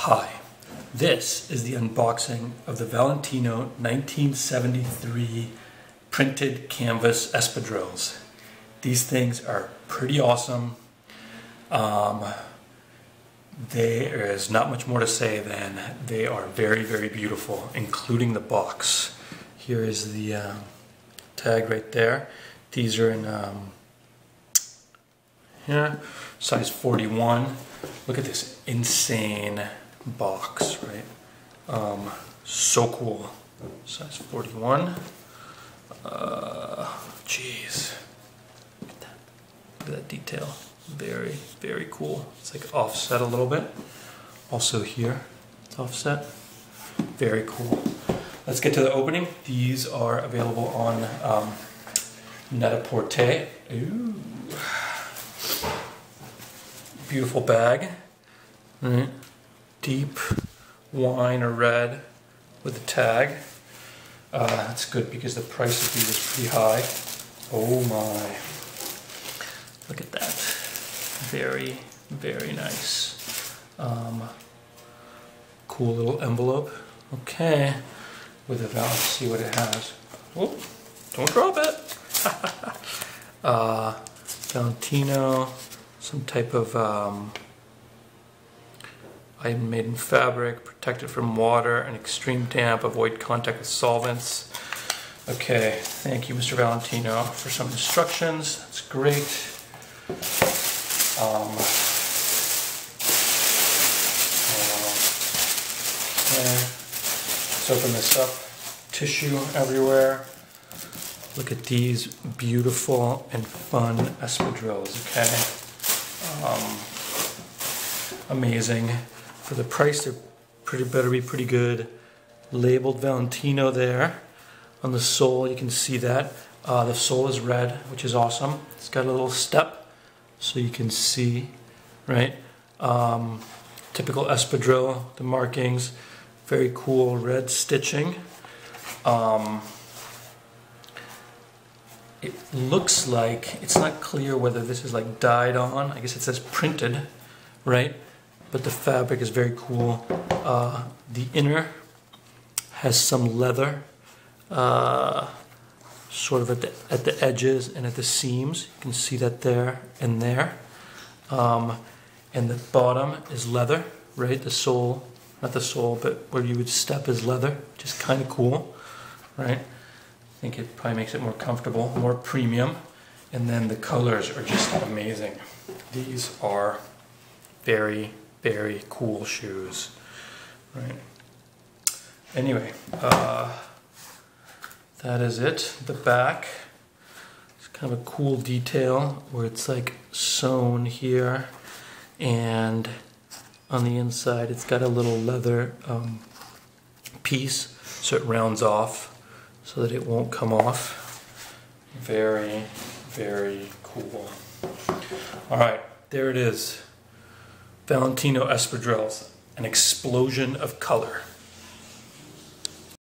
Hi, this is the unboxing of the Valentino 1973 printed canvas espadrilles. These things are pretty awesome. There is not much more to say than they are very, very beautiful, including the box. Here is the tag right there. These are in here, size 41. Look at this insane box, right? So cool. Size 41. Jeez. Look at that detail. Very, very cool. It's like offset a little bit. Also here, it's offset. Very cool. Let's get to the opening. These are available on Net-A-Porter. Ooh. Beautiful bag. Right. Deep wine or red with a tag. That's good because the price of these is pretty high. Oh my. Look at that. Very, very nice. Cool little envelope. Okay. With a valve, see what it has. Oh, don't drop it. Valentino, some type of item made in fabric, protected from water and extreme damp, avoid contact with solvents. Okay, thank you, Mr. Valentino, for some instructions. That's great. Okay. Let's open this up. Tissue everywhere. Look at these beautiful and fun espadrilles, okay? Amazing. For the price, they're better be pretty good. Labeled Valentino there. On the sole, you can see that. The sole is red, which is awesome. It's got a little step, so you can see, right? Typical espadrille, the markings. Very cool red stitching. It looks like, it's not clear whether this is like dyed on, I guess it says printed, right? But the fabric is very cool. The inner has some leather, sort of at the edges and at the seams. You can see that there and there. And the bottom is leather, right? The sole, not the sole, but where you would step is leather, which is kind of cool, right? I think it probably makes it more comfortable, more premium. And then the colors are just amazing. These are very, very cool shoes. Right. Anyway, that is it. The back, it's kind of a cool detail where it's like sewn here. And on the inside, it's got a little leather piece, so it rounds off, so that it won't come off. Very, very cool. All right, there it is. Valentino espadrilles, an explosion of color.